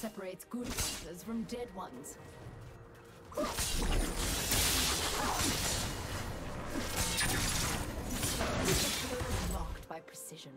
Separates good actors from dead ones. Locked by precision.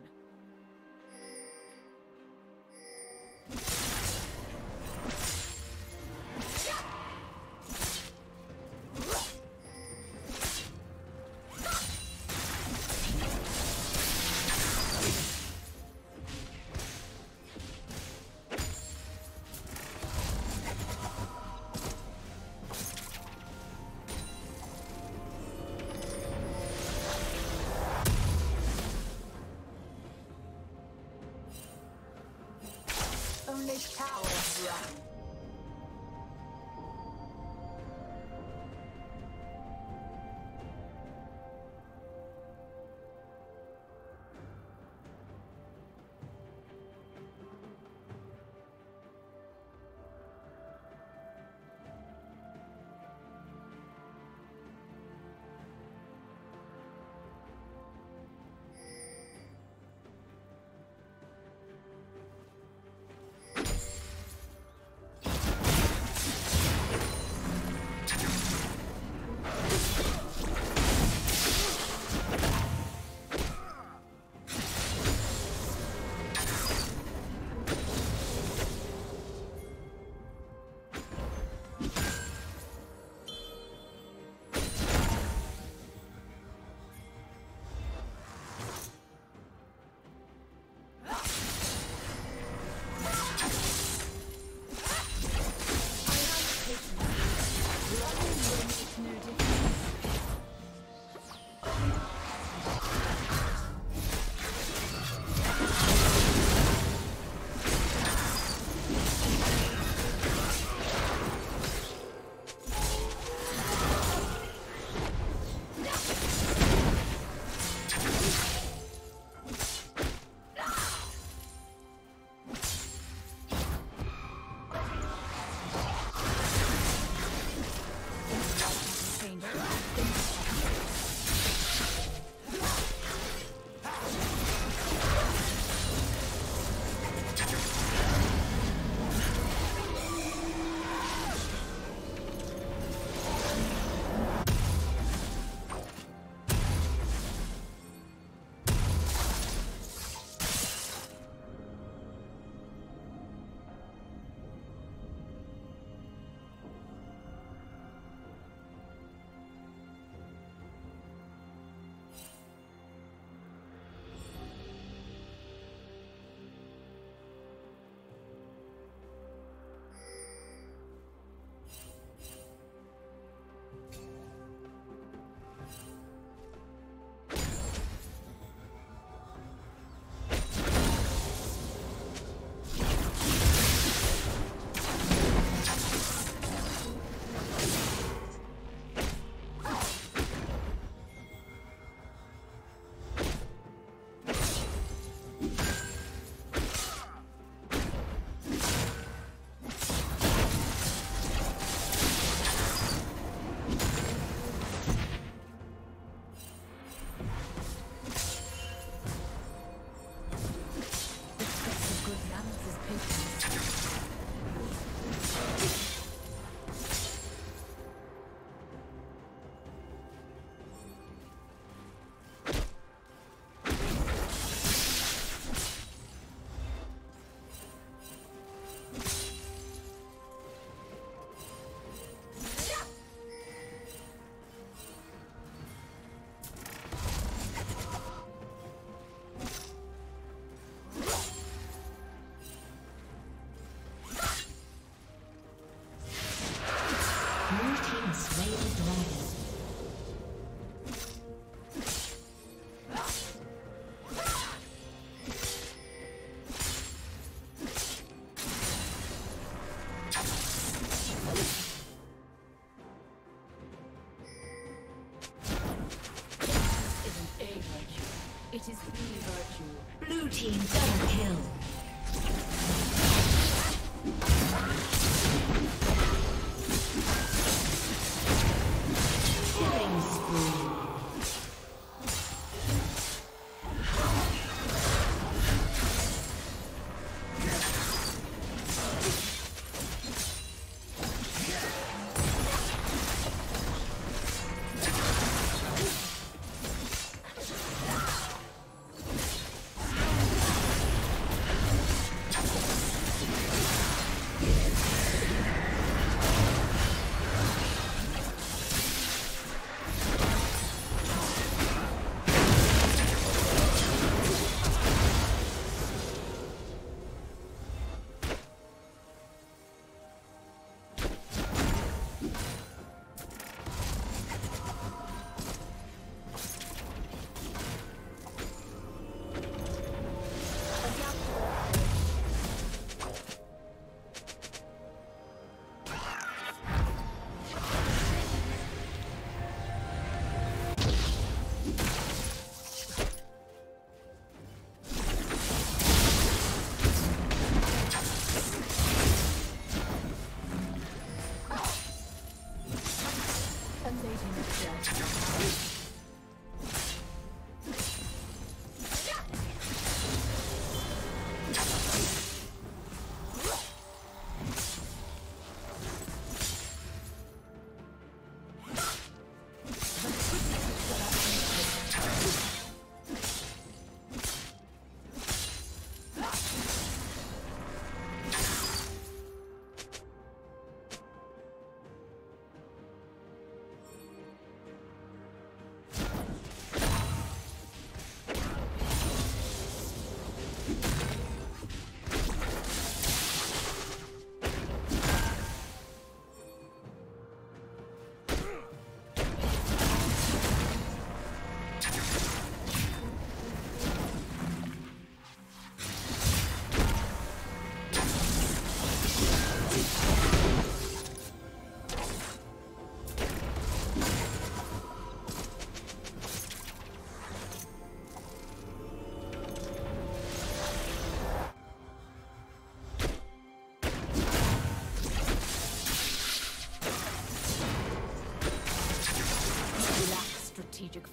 It is the virtue. Blue team double kill.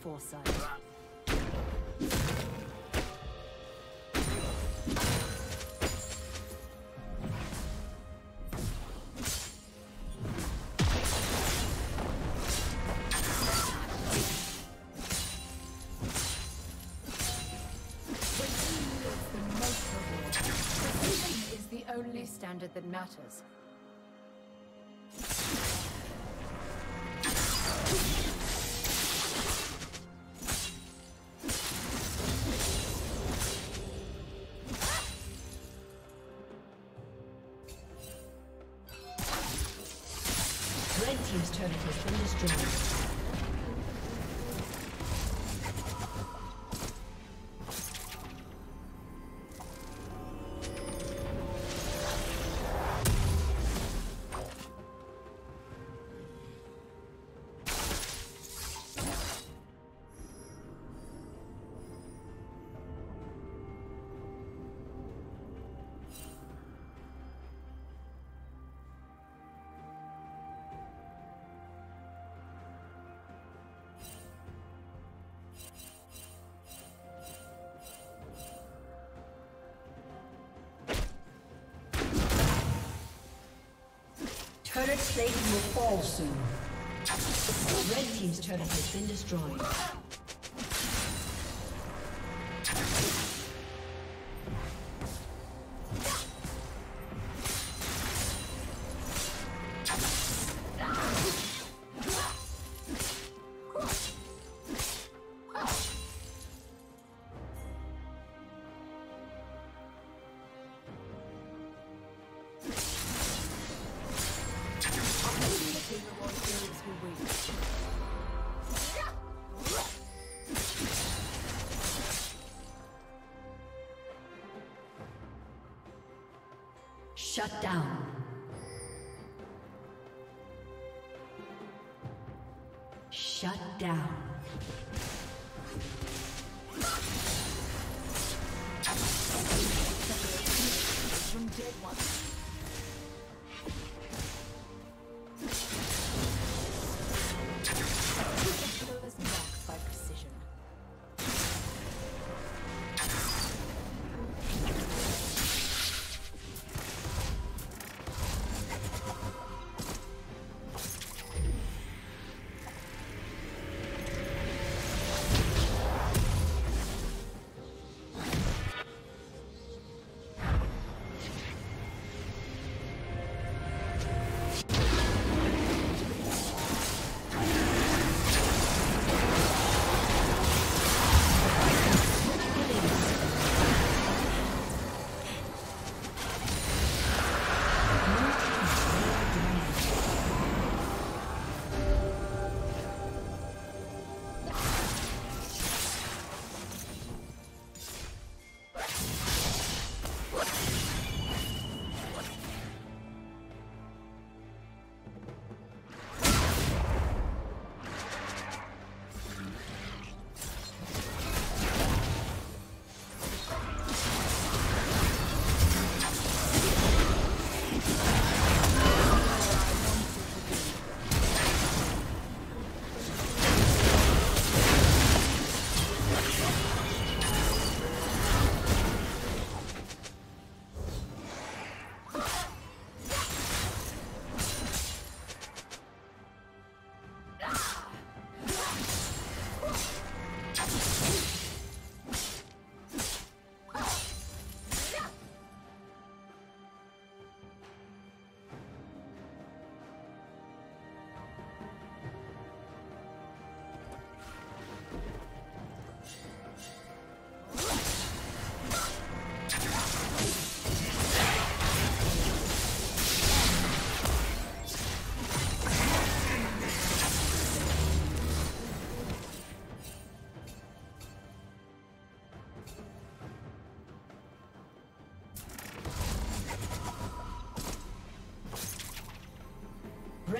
foresight. Standard that matters. Red team's turret has been destroyed. Turret plating will fall soon. Red team's turret has been destroyed. Shut down. Shut down. From dead ones.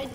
Red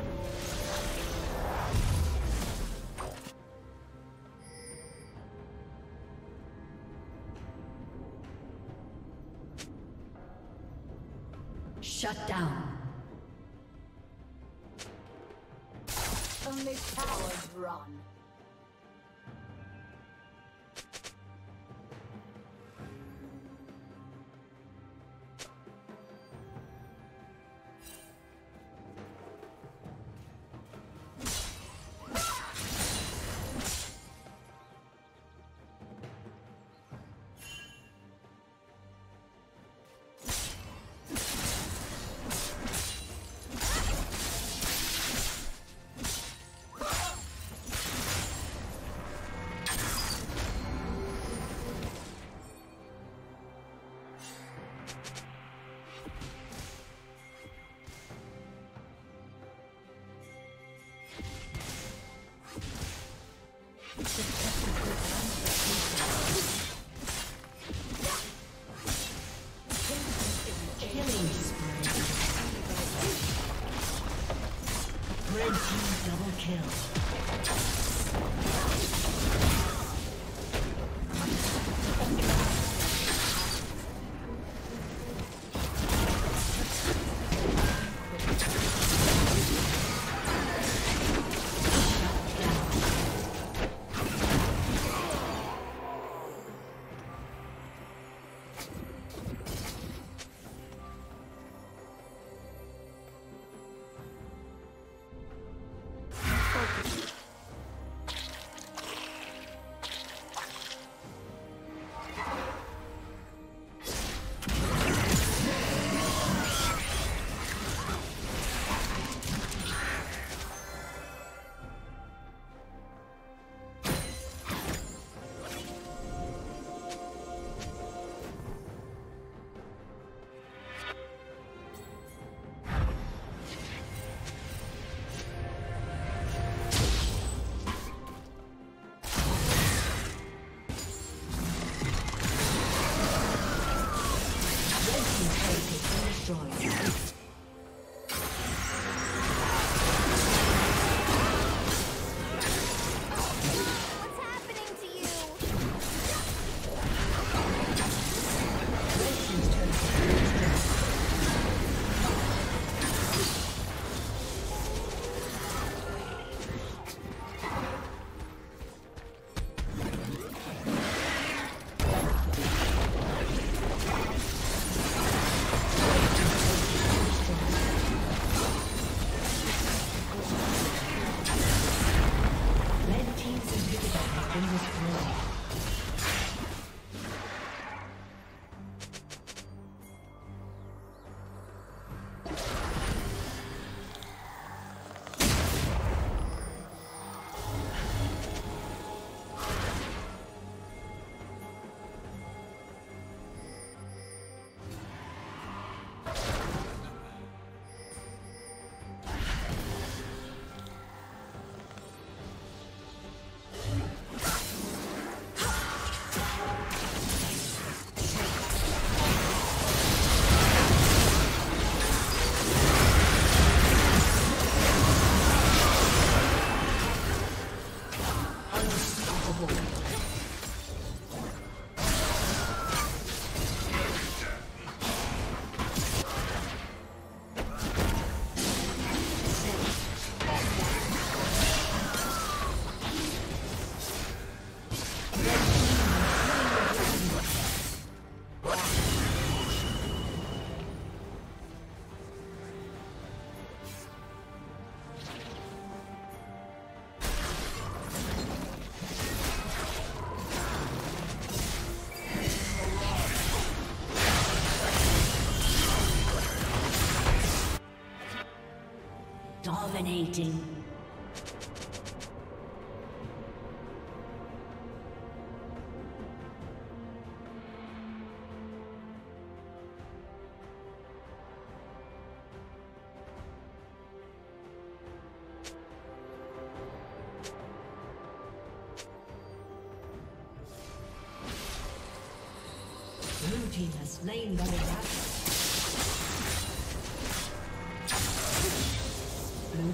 Shut down. only cowards run. Dominating. Blue team has slain the dragon. Blue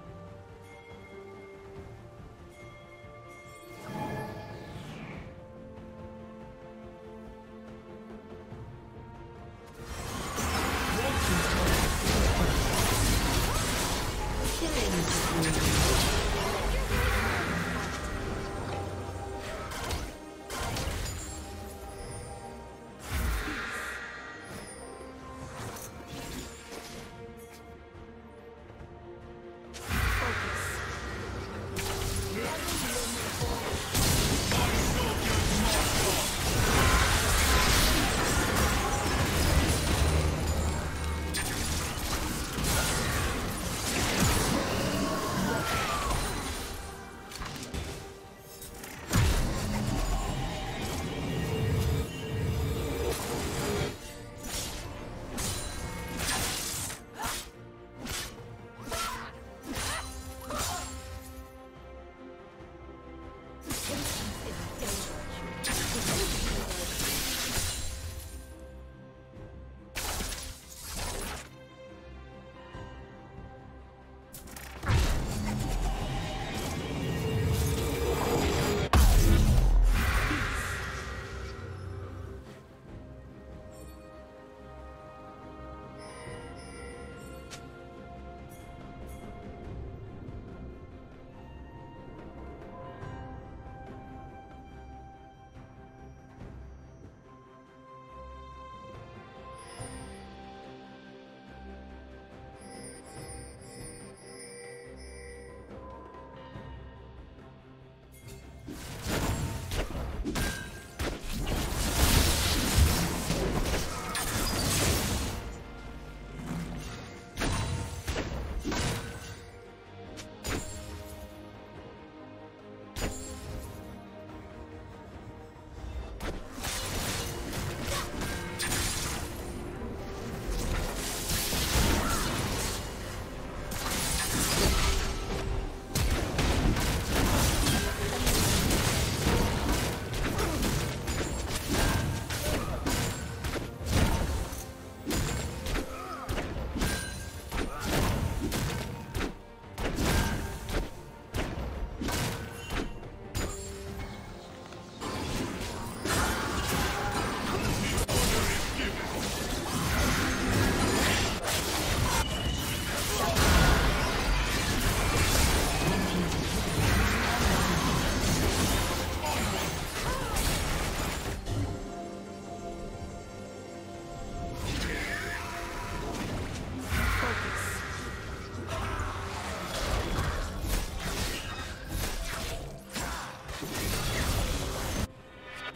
Red team's turret has been destroyed.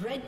Red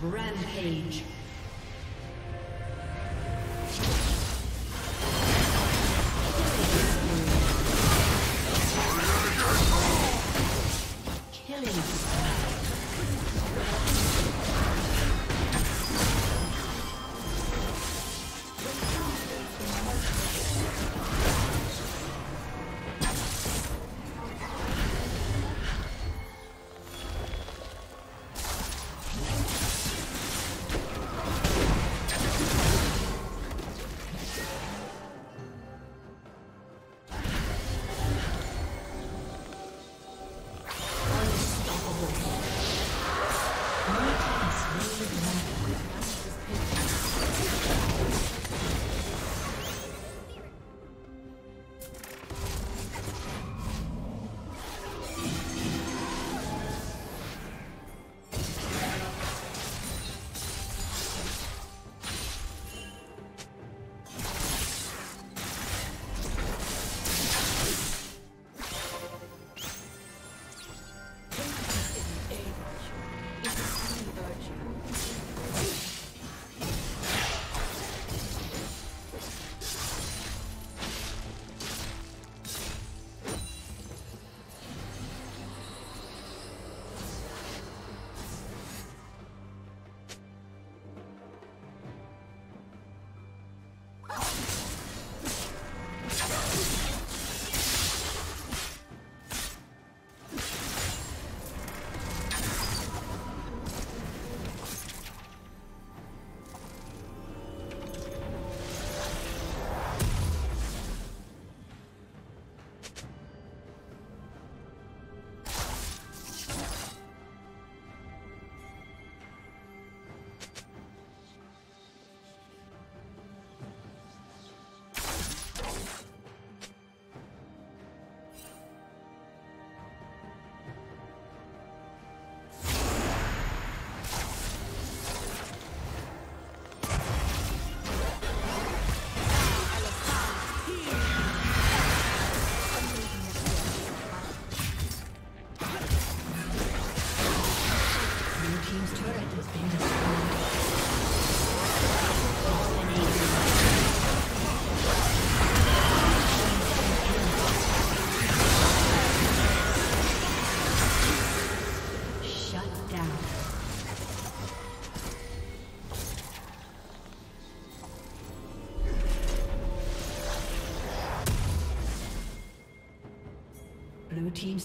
Rampage. Blue team's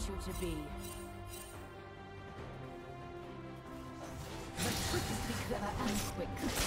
You to be the quickest, be clever and quick.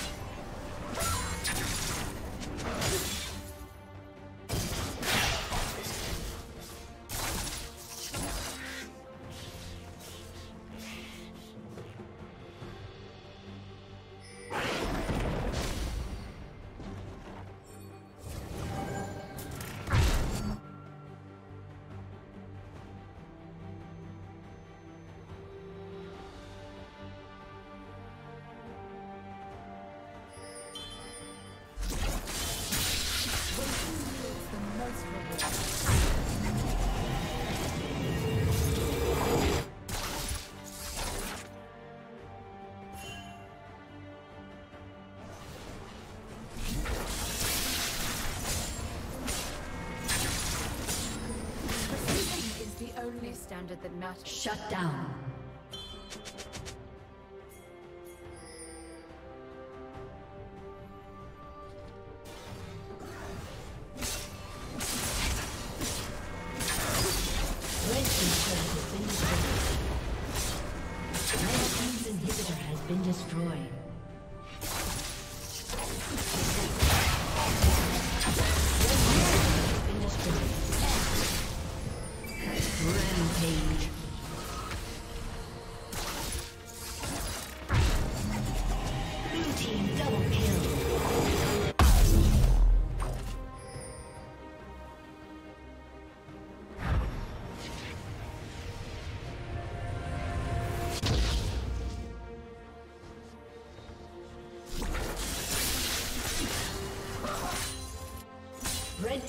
sounded that not. Shut down. Red team's turret has been destroyed. Shut down.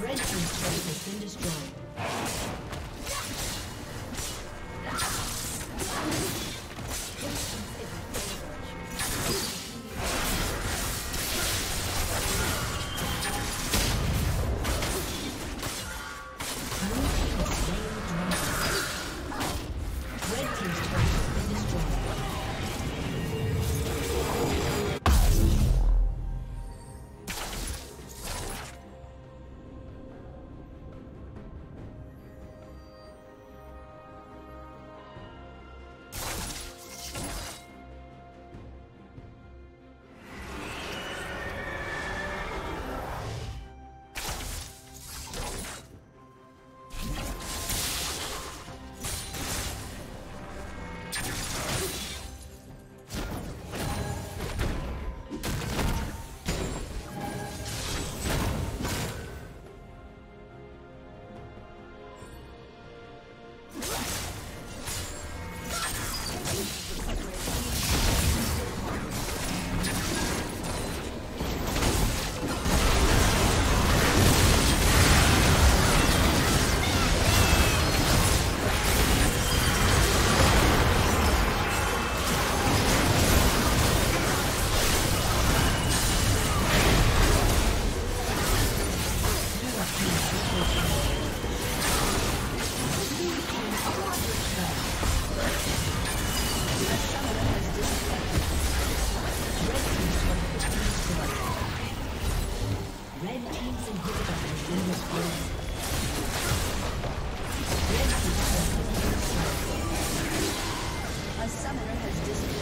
Red team's turret has been destroyed. A summoner has disappeared.